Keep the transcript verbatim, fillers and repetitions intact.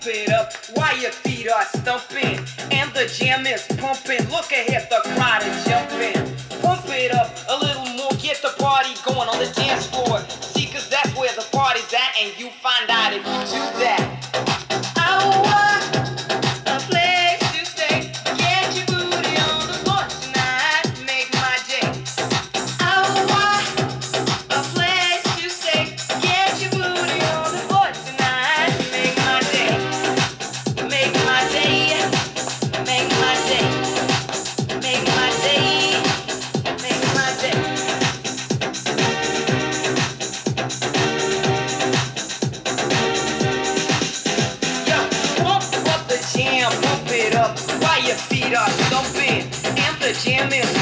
pump it up while your feet are stumping and the jam is pumping. Look ahead, the crowd is jumping. Pump it up a little more, get the party going on the dance floor. See, cause that's where the party's at, and you find out if you do that. Pump it up while your feet are thumping and the jam is